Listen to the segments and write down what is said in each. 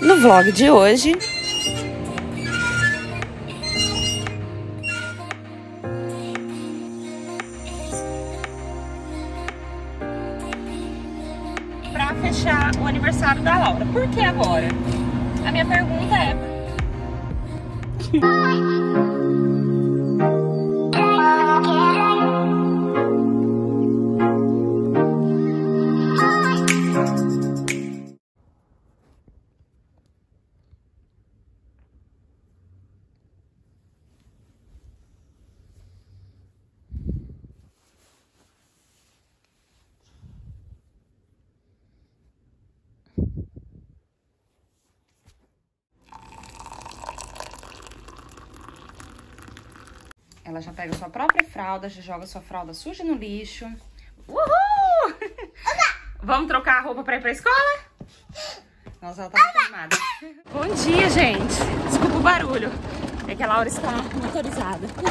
No vlog de hoje, para fechar o aniversário da Laura. Por que agora? A minha pergunta é... Ela já pega sua própria fralda, já joga sua fralda suja no lixo. Uhul! Vamos trocar a roupa pra ir pra escola? Nossa, ela tá filmada. Bom dia, gente. Desculpa o barulho. É que a Laura está motorizada. Eu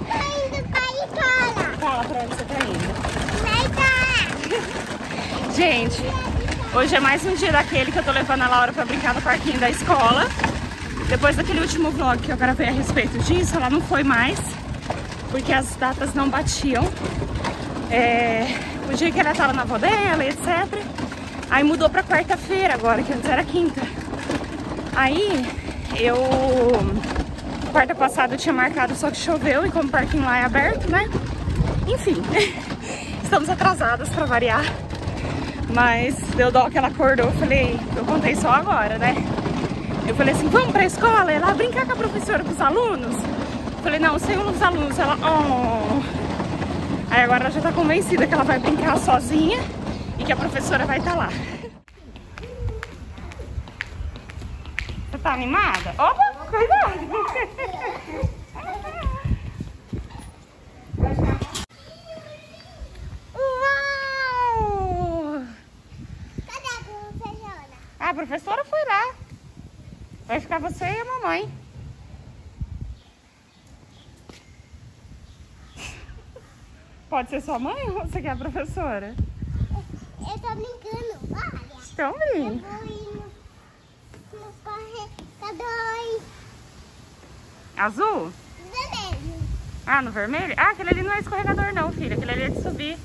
tô indo pra escola. Fala pra onde você tá indo. Gente, hoje é mais um dia daquele que eu tô levando a Laura pra brincar no parquinho da escola. Depois daquele último vlog que eu gravei a respeito disso, ela não foi mais, porque as datas não batiam. O dia que ela tava na avó dela, etc. Aí mudou pra quarta-feira agora, que antes era quinta. Aí, quarta passada eu tinha marcado, só que choveu, e como o parquinho lá é aberto, né? Enfim, estamos atrasadas pra variar. Mas deu dó que ela acordou, eu falei, eu contei só agora, né? Eu falei assim, vamos pra escola? Ela brincar com a professora, com os alunos? Eu falei, não, sem um dos alunos. Ela, oh. Aí agora ela já tá convencida que ela vai brincar sozinha e que a professora vai estar lá. Você tá animada? Opa, cuidado! Uau! Cadê a professora? A professora foi lá. Vai ficar você e a mamãe. Pode ser sua mãe ou você quer a professora? Eu tô brincando, olha. Estão brincando? Eu vou no corredor. Azul? Vermelho. Ah, no vermelho? Ah, aquele ali não é escorregador não, filha. Aquele ali é de subir.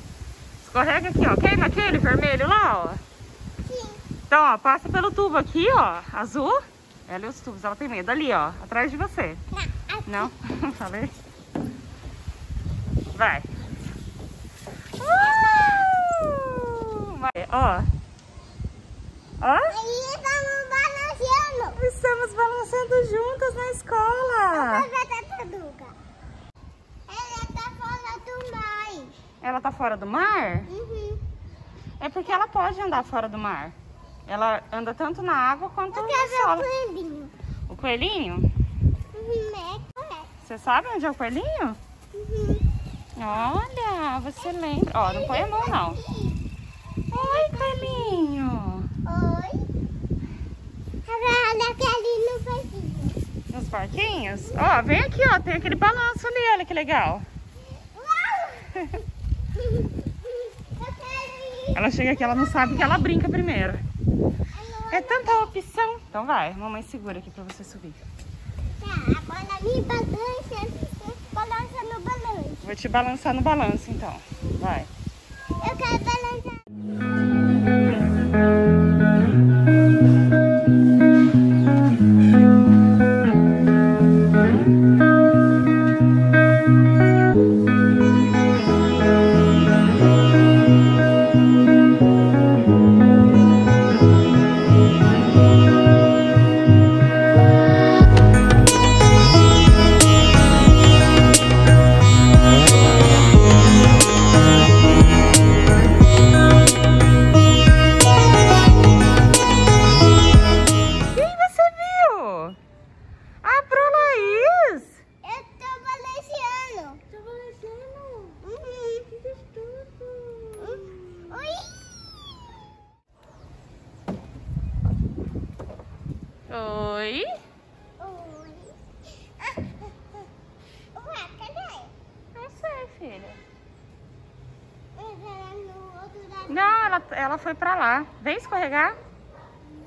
Escorrega aqui, ó. Quer ir naquele vermelho lá, ó? Sim. Então, ó, passa pelo tubo aqui, ó. Azul. Ela e os tubos, ela tem medo. Ali, ó, atrás de você. Não? Não? Falei? Vai. Vai. Ó. Ó. Estamos balançando juntas na escola. Ela tá fora do mar. Ela tá fora do mar? Uhum. É porque ela pode andar fora do mar. Ela anda tanto na água quanto no solo. O coelhinho. O coelhinho? Uhum, é. Você sabe onde é o coelhinho? Uhum. Olha, você lembra. Ó, não põe a mão, não. Oi, coelhinho. Oi. Olha ali no parquinho. Nos parquinhos? Uhum. Ó, vem aqui, ó. Tem aquele balanço ali, olha que legal. Uau! Ela chega aqui, ela não sabe que ela brinca primeiro. É tanta opção. Então vai, mamãe segura aqui pra você subir. Tá, a bola me balança no balanço. Vou te balançar no balanço então. Vai. Eu quero balançar. Oi? Oi. Ué, cadê? Não sei, filha. Não, ela foi pra lá. Vem escorregar?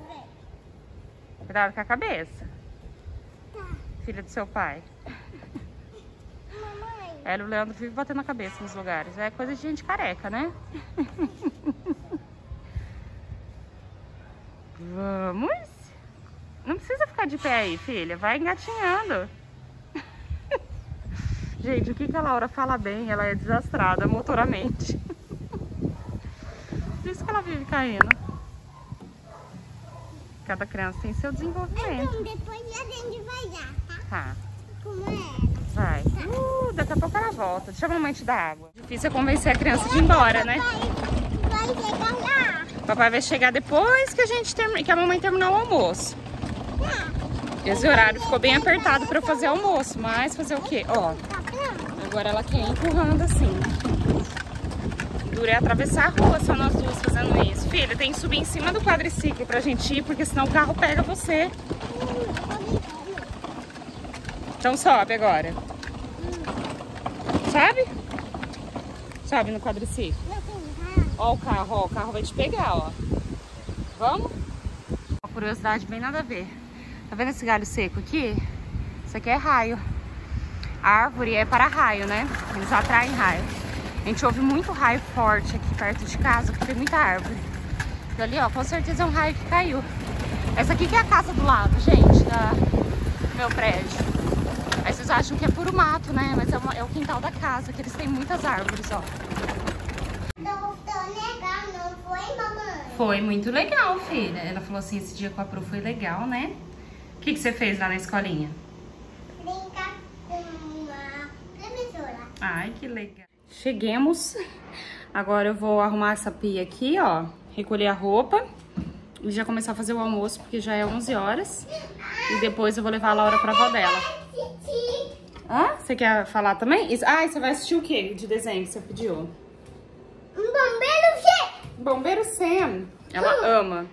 Vem. Cuidado com a cabeça. Tá. Filha do seu pai. Mamãe. Ela e o Leandro vive batendo a cabeça nos lugares. É coisa de gente careca, né? Vamos. Não precisa ficar de pé aí, filha. Vai engatinhando. Gente, o que a Laura fala bem, ela é desastrada motoramente. Por isso que ela vive caindo. Cada criança tem seu desenvolvimento. Então, depois a gente vai lá, tá? Tá. Como é? Vai. Daqui a pouco ela volta. Deixa a mamãe te dar água. Difícil é convencer a criança de ir embora, né? Vai chegar lá. Papai vai chegar depois que a mamãe terminar o almoço. Esse horário ficou bem apertado para eu fazer almoço, mas fazer o quê? Ó, agora ela quer ir empurrando assim. Dura é atravessar a rua só nós duas fazendo isso. Filha, tem que subir em cima do quadriciclo pra gente ir, porque senão o carro pega você. Então sobe agora. Sabe? Sobe no quadriciclo. Ó o carro, ó. O carro vai te pegar, ó. Vamos? Uma curiosidade bem nada a ver. Tá vendo esse galho seco aqui? Isso aqui é raio. A árvore é para raio, né? Eles atraem raio. A gente ouve muito raio forte aqui perto de casa, porque tem muita árvore. E ali, ó, com certeza é um raio que caiu. Essa aqui que é a casa do lado, gente, do meu prédio. Aí vocês acham que é puro mato, né? Mas é o quintal da casa, que eles têm muitas árvores, ó. Legal, não foi, mamãe? Foi muito legal, filha. Ela falou assim, esse dia com a Pro foi legal, né? O que você fez lá na escolinha? Brincar com a professora. Ai, que legal. Cheguemos. Agora eu vou arrumar essa pia aqui, ó. Recolher a roupa. E já começar a fazer o almoço, porque já é 11 horas. E depois eu vou levar a Laura pra avó dela. Ah, você quer falar também? Ah, e você vai assistir o que de desenho que você pediu? Um Bombeiro Sam. Bombeiro Sam. Ela ama.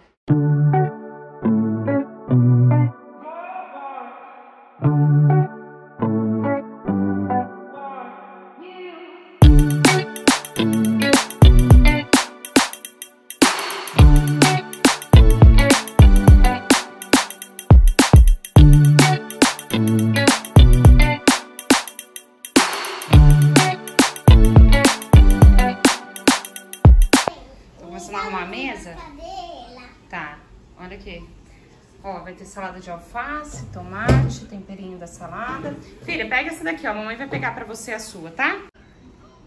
Salada de alface, tomate, temperinho da salada. Filha, pega essa daqui, ó. A mamãe vai pegar pra você a sua, tá?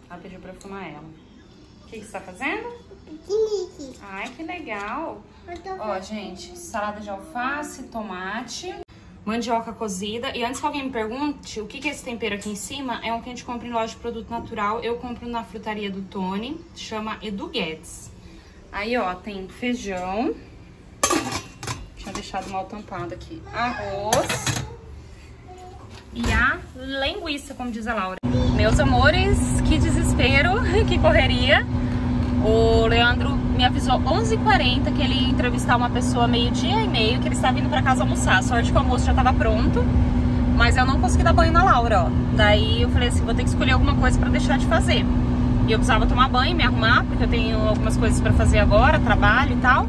Ela pediu pra eu filmar ela. O que você tá fazendo? Piquenique. Ai, que legal. Ó, gente, salada de alface, tomate, mandioca cozida. E antes que alguém me pergunte o que é esse tempero aqui em cima, é um que a gente compra em loja de produto natural. Eu compro na frutaria do Tony, chama Edu Guedes. Aí, ó, tem feijão. Deixado mal tampado aqui. Arroz e a linguiça, como diz a Laura. Meus amores, que desespero, que correria. O Leandro me avisou 11h40 que ele ia entrevistar uma pessoa meio-dia e meio, que ele estava indo pra casa almoçar. Sorte que o almoço já estava pronto, mas eu não consegui dar banho na Laura, ó. Daí eu falei assim, vou ter que escolher alguma coisa pra deixar de fazer. E eu precisava tomar banho, me arrumar, porque eu tenho algumas coisas pra fazer agora, trabalho e tal.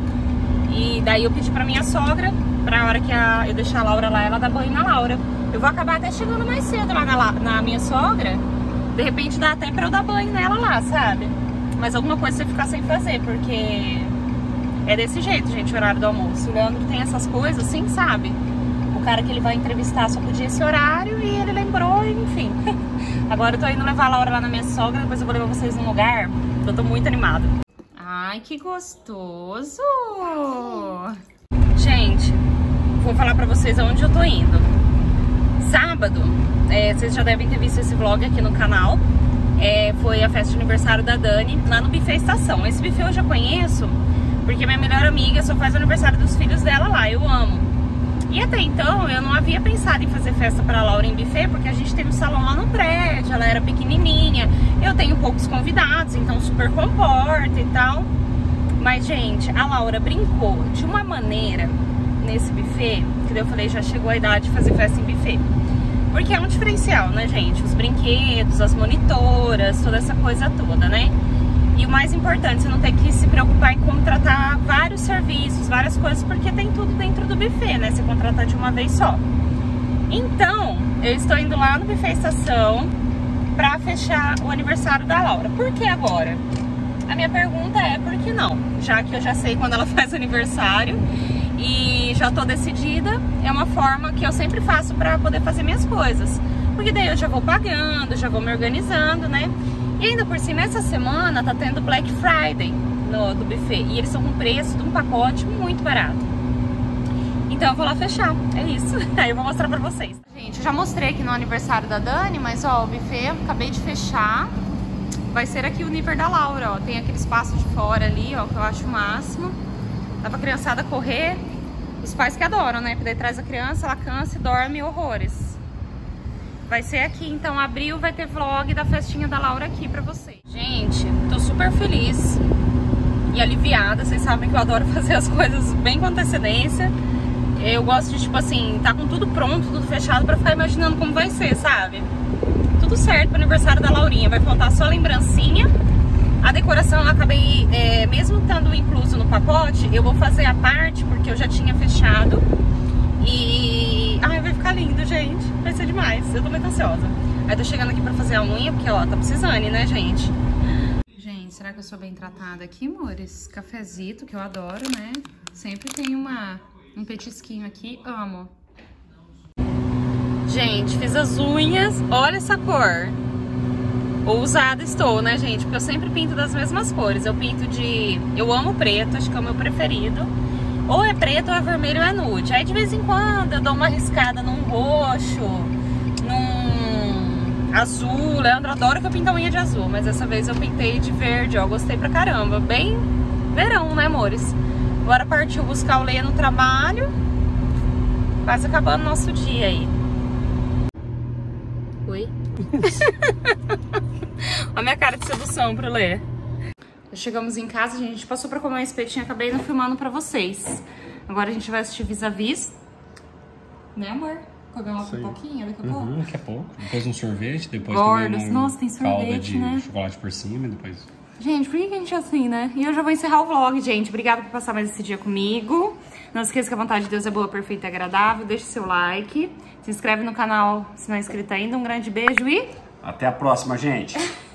E daí eu pedi pra minha sogra, pra hora que eu deixar a Laura lá, ela dá banho na Laura. Eu vou acabar até chegando mais cedo lá na minha sogra. De repente dá até pra eu dar banho nela lá, sabe? Mas alguma coisa você ficar sem fazer, porque é desse jeito, gente, o horário do almoço. O Leandro tem essas coisas, assim, sabe? O cara que ele vai entrevistar só podia esse horário e ele lembrou, enfim. Agora eu tô indo levar a Laura lá na minha sogra, depois eu vou levar vocês num lugar. Eu tô muito animada. Ai, que gostoso! Gente, vou falar pra vocês aonde eu tô indo. Sábado, vocês já devem ter visto esse vlog aqui no canal. Foi a festa de aniversário da Dani, lá no buffet Estação. Esse buffet eu já conheço, porque minha melhor amiga só faz o aniversário dos filhos dela lá, eu amo. E até então, eu não havia pensado em fazer festa pra Laura em buffet, porque a gente tem um salão lá no prédio, ela era pequenininha. Eu tenho poucos convidados, então super comporta e tal. Mas, gente, a Laura brincou de uma maneira nesse buffet, que daí eu falei, já chegou a idade de fazer festa em buffet. Porque é um diferencial, né, gente? Os brinquedos, as monitoras, toda essa coisa toda, né? E o mais importante, você não tem que se preocupar em contratar vários serviços, várias coisas, porque tem tudo dentro do buffet, né? Você contratar de uma vez só. Então, eu estou indo lá no buffet Estação pra fechar o aniversário da Laura. Por que agora? A minha pergunta é por que não? Já que eu já sei quando ela faz aniversário e já tô decidida, é uma forma que eu sempre faço pra poder fazer minhas coisas. Porque daí eu já vou pagando, já vou me organizando, né? E ainda por cima, essa semana tá tendo Black Friday do buffet. E eles estão com preço de um pacote muito barato. Então eu vou lá fechar, é isso. Aí eu vou mostrar pra vocês. Gente, eu já mostrei aqui no aniversário da Dani, mas ó, o buffet eu acabei de fechar. Vai ser aqui o nível da Laura, ó. Tem aquele espaço de fora ali, ó, que eu acho o máximo. Dá pra criançada correr. Os pais que adoram, né? Porque daí traz a criança, ela cansa e dorme horrores. Vai ser aqui, então, abril, vai ter vlog da festinha da Laura aqui pra vocês. Gente, tô super feliz e aliviada. Vocês sabem que eu adoro fazer as coisas bem com antecedência. Eu gosto de, tipo assim, tá com tudo pronto, tudo fechado, pra ficar imaginando como vai ser, sabe? Tudo certo pro aniversário da Laurinha. Vai faltar só a lembrancinha. A decoração eu acabei, mesmo estando incluso no pacote, eu vou fazer a parte, porque eu já tinha fechado. E... ai, vai ficar lindo, gente. Vai ser demais. Eu tô muito ansiosa. Aí tô chegando aqui pra fazer a unha, porque, ó, tá precisando, né, gente? Gente, será que eu sou bem tratada aqui, amores? Cafezito, que eu adoro, né? Sempre tem um petisquinho aqui. Amo. Gente, fiz as unhas. Olha essa cor. Ousada estou, né, gente? Porque eu sempre pinto das mesmas cores. Eu pinto de... eu amo preto, acho que é o meu preferido. Ou é preto, ou é vermelho, ou é nude. Aí de vez em quando eu dou uma arriscada num roxo, num azul. Leandro adora que eu pinto a unha de azul, mas dessa vez eu pintei de verde, ó. Gostei pra caramba. Bem verão, né, amores? Agora partiu buscar o Leia no trabalho. Quase acabando o nosso dia aí. Oi? Olha a minha cara de sedução pro Leia. Chegamos em casa, a gente passou pra comer um espetinho, acabei não filmando pra vocês. Agora a gente vai assistir Vis-à-Vis. Né, amor? Comer uma pipoquinha daqui a pouco? Uhum, daqui a pouco. Depois um sorvete, depois gordos. Nossa, tem sorvete, de né? Chocolate por cima e depois... Gente, por que a gente é assim, né? E eu já vou encerrar o vlog, gente. Obrigada por passar mais esse dia comigo. Não esqueça que a vontade de Deus é boa, perfeita e agradável. Deixe seu like. Se inscreve no canal se não é inscrito ainda. Um grande beijo e... até a próxima, gente!